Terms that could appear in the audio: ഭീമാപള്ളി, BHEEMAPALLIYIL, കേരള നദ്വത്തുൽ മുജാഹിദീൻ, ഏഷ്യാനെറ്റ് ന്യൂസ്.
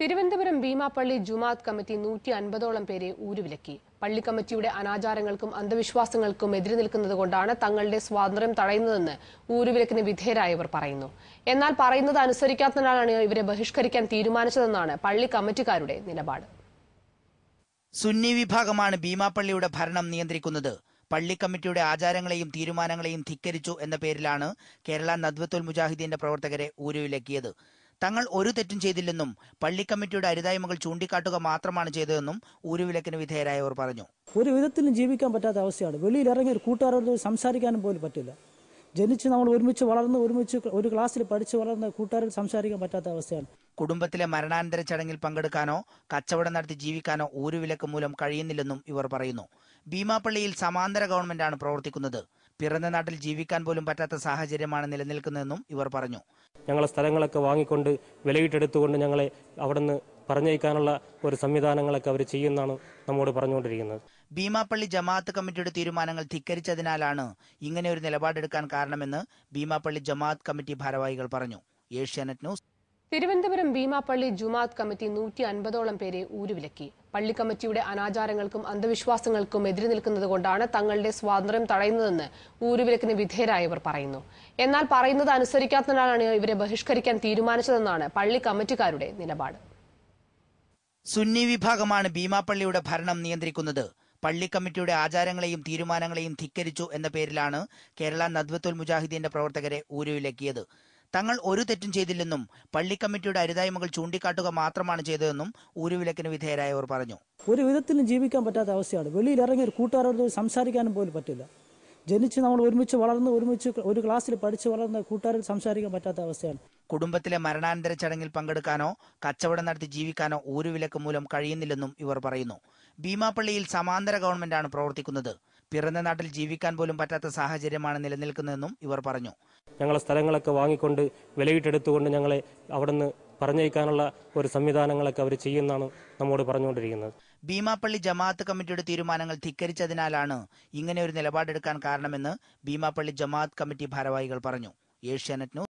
തിരുവനന്തപുരം ഭീമാപള്ളി ജുമാഅത്ത് കമ്മിറ്റി 150ഓളം പേരെ ഊരുവിലക്കി. പള്ളി കമ്മിറ്റിയുടെ അനാചാരങ്ങൾക്കും അന്ധവിശ്വാസങ്ങൾക്കും എതിരെ നിൽക്കുന്നതുകൊണ്ടാണ് തങ്ങളുടെ സ്വാതന്ത്ര്യം തടയുന്നതെന്ന് ഊരുവിലക്കിന് വിധേയരായവർ പറയുന്നു. എന്നാൽ പറയുന്നത് അനുസരിക്കാത്തതിനാലാണ് ഇവരെ ബഹിഷ്കരിക്കാൻ തീരുമാനിച്ചതെന്നാണ് പള്ളി കമ്മിറ്റിക്കാരുടെ നിലപാട്. സുന്നി വിഭാഗമാണ് ഭീമാപള്ളിയുടെ ഭരണം നിയന്ത്രിക്കുന്നത്. പള്ളി കമ്മിറ്റിയുടെ ആചാരങ്ങളെയും തീരുമാനങ്ങളെയും ധിക്കരിച്ചു എന്ന പേരിലാണ് കേരള നദ്വത്തുൽ മുജാഹിദീന്റെ പ്രവർത്തകരെ ഊരുവിലക്കിയത്. തങ്ങൾ ഒരു തെറ്റും ചെയ്തില്ലെന്നും പള്ളി കമ്മിറ്റിയുടെ അരുതായ്മകൾ ചൂണ്ടിക്കാട്ടുക മാത്രമാണ് ചെയ്തതെന്നും ഊരുവിലക്കിന് വിധേയരായവർ പറഞ്ഞു. ഒരു വിധത്തിലും ജീവിക്കാൻ പറ്റാത്ത അവസ്ഥയാണ്. വെളിയിൽ ഇറങ്ങി ഒരു കൂട്ടുകാരോട് സംസാരിക്കാനും പോലും പറ്റില്ല. ജനിച്ച് നമ്മൾ ഒരുമിച്ച് വളർന്ന് ഒരുമിച്ച് ഒരു ക്ലാസ്സിൽ പഠിച്ച് വളർന്ന കൂട്ടുകാരിൽ സംസാരിക്കാൻ പറ്റാത്ത അവസ്ഥയാണ്. കുടുംബത്തിലെ മരണാനന്തര ചടങ്ങിൽ പങ്കെടുക്കാനോ കച്ചവടം നടത്തി ജീവിക്കാനോ ഊരുവിലക്ക് മൂലം കഴിയുന്നില്ലെന്നും ഇവർ പറയുന്നു. ഭീമാപള്ളിയിൽ സമാന്തര ഗവൺമെന്റാണ് പ്രവർത്തിക്കുന്നത്. പിറന്ന നാട്ടിൽ ജീവിക്കാൻ പോലും പറ്റാത്ത സാഹചര്യമാണ് നിലനിൽക്കുന്നതെന്നും ഇവർ പറഞ്ഞു. ഞങ്ങളെ സ്ഥലങ്ങളൊക്കെ വാങ്ങിക്കൊണ്ട് വിലയിട്ടെടുത്തുകൊണ്ട് ഞങ്ങളെ അവിടെ നിന്ന് പറഞ്ഞയക്കാനുള്ള ഒരു സംവിധാനങ്ങളൊക്കെ അവർ ചെയ്യുന്നതാണ് നമ്മോട് പറഞ്ഞുകൊണ്ടിരിക്കുന്നത്. ഭീമാപള്ളി ജമാഅത്ത് കമ്മിറ്റിയുടെ തീരുമാനങ്ങൾ ധിക്കരിച്ചതിനാലാണ് ഇങ്ങനെ ഒരു നിലപാടെടുക്കാൻ കാരണമെന്ന് ഭീമാപള്ളി ജമാഅത്ത് കമ്മിറ്റി ഭാരവാഹികൾ പറഞ്ഞു. ഏഷ്യാനെറ്റ് ന്യൂസ്. തിരുവനന്തപുരം ഭീമാപള്ളി ജുമാഅത്ത് കമ്മിറ്റി 150ഓളം പേരെ ഊരുവിലക്കി. പള്ളി കമ്മിറ്റിയുടെ അനാചാരങ്ങൾക്കും അന്ധവിശ്വാസങ്ങൾക്കും എതിരെ നിൽക്കുന്നതുകൊണ്ടാണ് തങ്ങളുടെ സ്വാതന്ത്ര്യം തടയുന്നതെന്ന് ഊരുവിലക്കിന് വിധേയരായവർ പറയുന്നു. എന്നാൽ പറയുന്നത് അനുസരിക്കാത്തതിനാലാണ് ഇവരെ ബഹിഷ്കരിക്കാൻ തീരുമാനിച്ചതെന്നാണ് പള്ളി കമ്മിറ്റിക്കാരുടെ നിലപാട്. സുന്നി വിഭാഗമാണ് ഭീമാപള്ളിയുടെ ഭരണം നിയന്ത്രിക്കുന്നത്. പള്ളി കമ്മിറ്റിയുടെ ആചാരങ്ങളെയും തീരുമാനങ്ങളെയും ധിക്കരിച്ചു എന്ന പേരിലാണ് കേരള നദ്വത്തുൽ മുജാഹിദീന്റെ പ്രവർത്തകരെ ഊരുവിലക്കിയത്. തങ്ങൾ ഒരു തെറ്റും ചെയ്തില്ലെന്നും പള്ളി കമ്മിറ്റിയുടെ അരുതായ്മകൾ ചൂണ്ടിക്കാട്ടുക മാത്രമാണ് ചെയ്തതെന്നും ഊരുവിലക്കിന് വിധേയരായവർ പറഞ്ഞു. ഒരു വിധത്തിലും ജീവിക്കാൻ പറ്റാത്ത അവസ്ഥയാണ്. വെളിയിൽ ഇറങ്ങി ഒരു കൂട്ടുകാരോട് സംസാരിക്കാനും പോലും പറ്റില്ല. ജനിച്ച് നമ്മൾ ഒരുമിച്ച് വളർന്ന് ഒരുമിച്ച് ഒരു ക്ലാസ്സിൽ പഠിച്ച് വളർന്ന കൂട്ടുകാരിൽ സംസാരിക്കാൻ പറ്റാത്ത അവസ്ഥയാണ്. കുടുംബത്തിലെ മരണാനന്തര ചടങ്ങിൽ പങ്കെടുക്കാനോ കച്ചവടം നടത്തി ജീവിക്കാനോ ഊരുവിലക്ക് മൂലം കഴിയുന്നില്ലെന്നും ഇവർ പറയുന്നു. ഭീമാപള്ളിയിൽ സമാന്തര ഗവൺമെന്റാണ് പ്രവർത്തിക്കുന്നത്. പിറന്ന നാട്ടിൽ ജീവിക്കാൻ പോലും പറ്റാത്ത സാഹചര്യമാണ് നിലനിൽക്കുന്നതെന്നും ഇവർ പറഞ്ഞു. ഞങ്ങളെ സ്ഥലങ്ങളൊക്കെ വാങ്ങിക്കൊണ്ട് വിലയിട്ടെടുത്തുകൊണ്ട് ഞങ്ങളെ അവിടെ നിന്ന് പറഞ്ഞയക്കാനുള്ള ഒരു സംവിധാനങ്ങളൊക്കെ അവർ ചെയ്യുന്നതാണ് നമ്മോട് പറഞ്ഞുകൊണ്ടിരിക്കുന്നത്. ഭീമാപള്ളി ജമാഅത്ത് കമ്മിറ്റിയുടെ തീരുമാനങ്ങൾ ധിക്കരിച്ചതിനാലാണ് ഇങ്ങനെ ഒരു നിലപാടെടുക്കാൻ കാരണമെന്ന് ഭീമാപള്ളി ജമാഅത്ത് കമ്മിറ്റി ഭാരവാഹികൾ പറഞ്ഞു. ഏഷ്യാനെറ്റ് ന്യൂസ്.